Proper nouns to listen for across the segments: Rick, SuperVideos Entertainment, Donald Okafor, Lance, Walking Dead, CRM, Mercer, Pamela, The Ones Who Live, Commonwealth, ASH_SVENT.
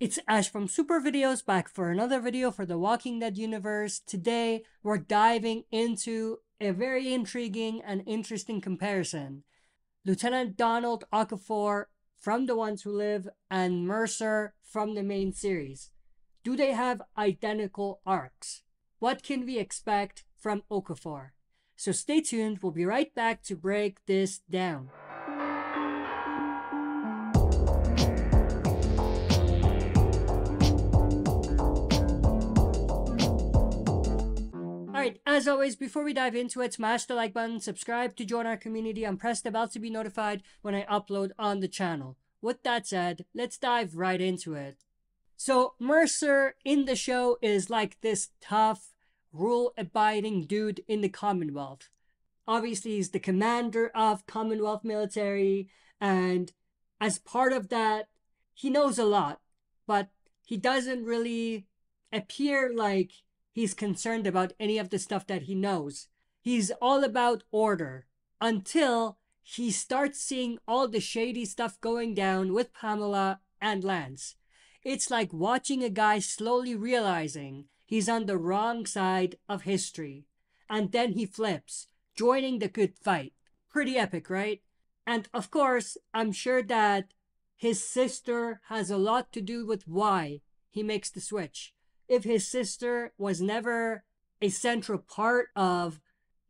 It's Ash from Super Videos back for another video for the Walking Dead universe. Today, we're diving into a very intriguing and interesting comparison. Lieutenant Donald Okafor from The Ones Who Live and Mercer from the main series. Do they have identical arcs? What can we expect from Okafor? So stay tuned, we'll be right back to break this down. Alright, as always, before we dive into it, smash the like button, subscribe to join our community, and press the bell to be notified when I upload on the channel. With that said, let's dive right into it. So, Mercer in the show is like this tough, rule-abiding dude in the Commonwealth. Obviously, he's the commander of Commonwealth military, and as part of that, he knows a lot, but he doesn't really appear like he's concerned about any of the stuff that he knows. He's all about order until he starts seeing all the shady stuff going down with Pamela and Lance. It's like watching a guy slowly realizing he's on the wrong side of history. And then he flips, joining the good fight. Pretty epic, right? And of course, I'm sure that his sister has a lot to do with why he makes the switch. If his sister was never a central part of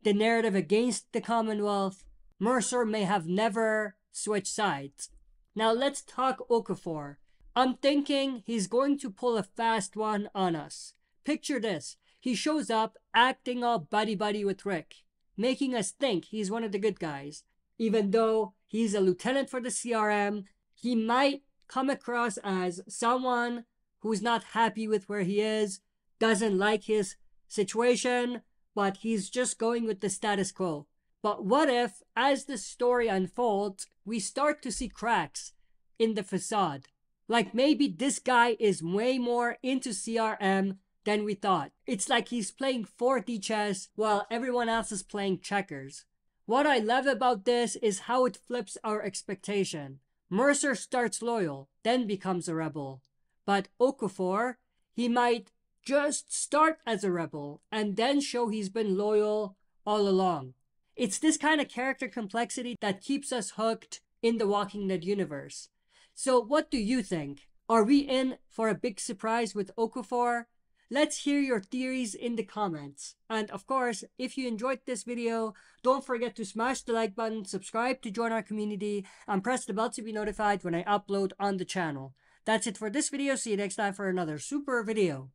the narrative against the Commonwealth, Mercer may have never switched sides. Now let's talk Okafor. I'm thinking he's going to pull a fast one on us. Picture this. He shows up acting all buddy-buddy with Rick, making us think he's one of the good guys. Even though he's a lieutenant for the CRM, he might come across as someone who's not happy with where he is, doesn't like his situation, but he's just going with the status quo. But what if, as the story unfolds, we start to see cracks in the facade? Like maybe this guy is way more into CRM than we thought. It's like he's playing 4D chess while everyone else is playing checkers. What I love about this is how it flips our expectation. Mercer starts loyal, then becomes a rebel. But Okafor, he might just start as a rebel and then show he's been loyal all along. It's this kind of character complexity that keeps us hooked in the Walking Dead universe. So what do you think? Are we in for a big surprise with Okafor? Let's hear your theories in the comments. And of course, if you enjoyed this video, don't forget to smash the like button, subscribe to join our community, and press the bell to be notified when I upload on the channel. That's it for this video. See you next time for another super video.